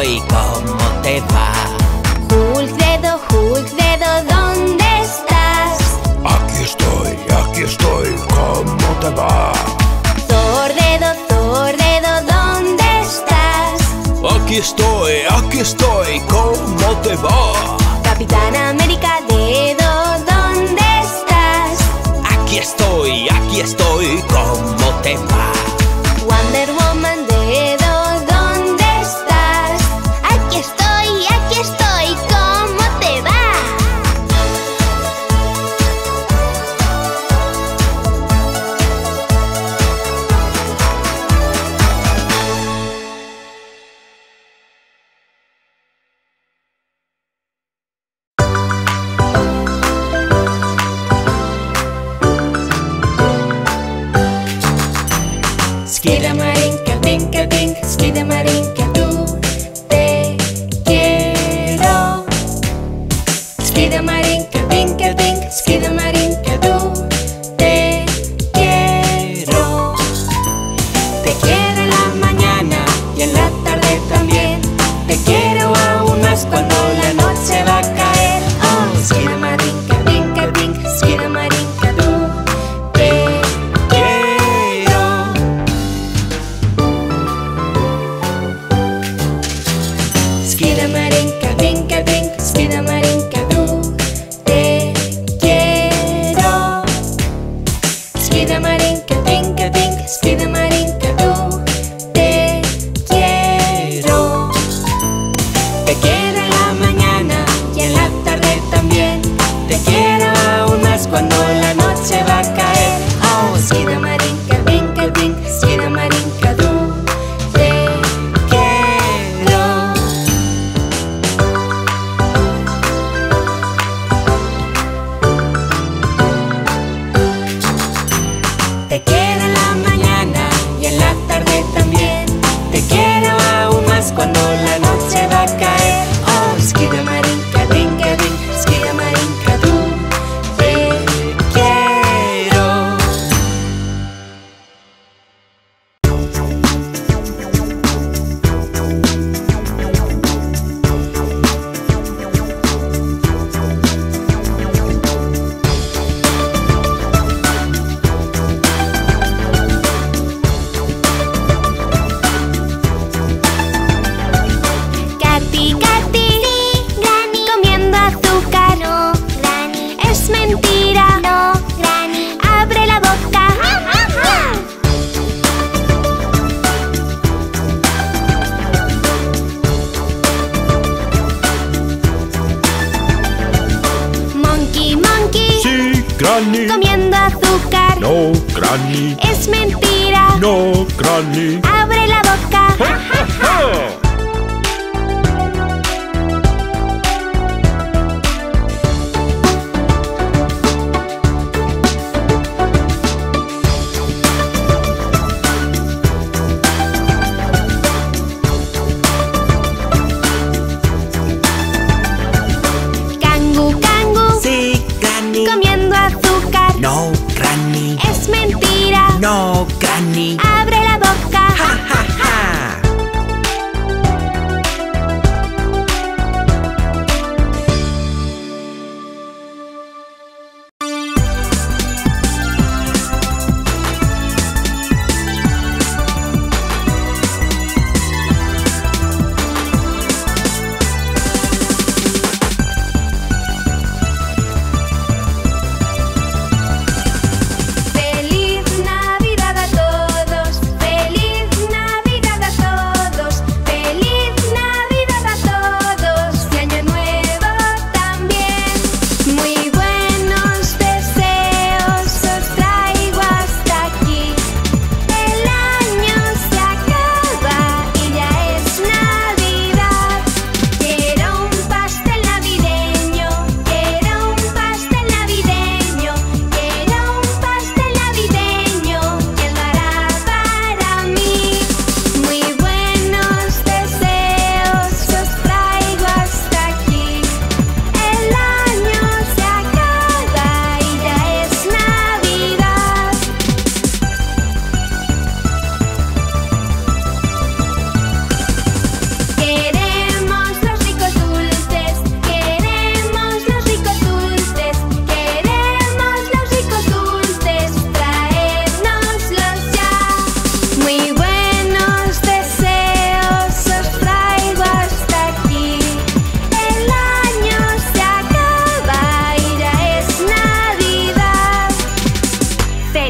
hoy cómo te va. Hulk dedo, ¿dónde estás? Aquí estoy, ¿cómo te va? Thor dedo, ¿dónde estás? Aquí estoy, ¿cómo te va? Capitán América dedo, ¿dónde estás? Aquí estoy, ¿cómo te va? Wonder Woman dedo, ¿dónde estás? Aquí estoy, ¿cómo te va? Skidamarinka, vinka, vink, Skidamarinka. Skidamarinka, vinka, vink, Skidamarinka, tú te quiero. Te quiero en la mañana y en la tarde también. Te quiero aún más cuando la noche va a caer. Oh, Skidamarinka, vinka, vink, Skidamarinka, tú te quiero. Skidamarinka, vinka, vink, Skidamarinka. Comiendo azúcar. No, Granny. Es mentira. No, Granny. Abre la boca. Ja, ja, ja. Cangu, cangu. Sí, Granny. Comiendo azúcar. No, Granny. Es mentira. No, Granny. Abre la boca. Ja, ja, ja.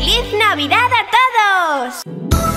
¡Feliz Navidad a todos!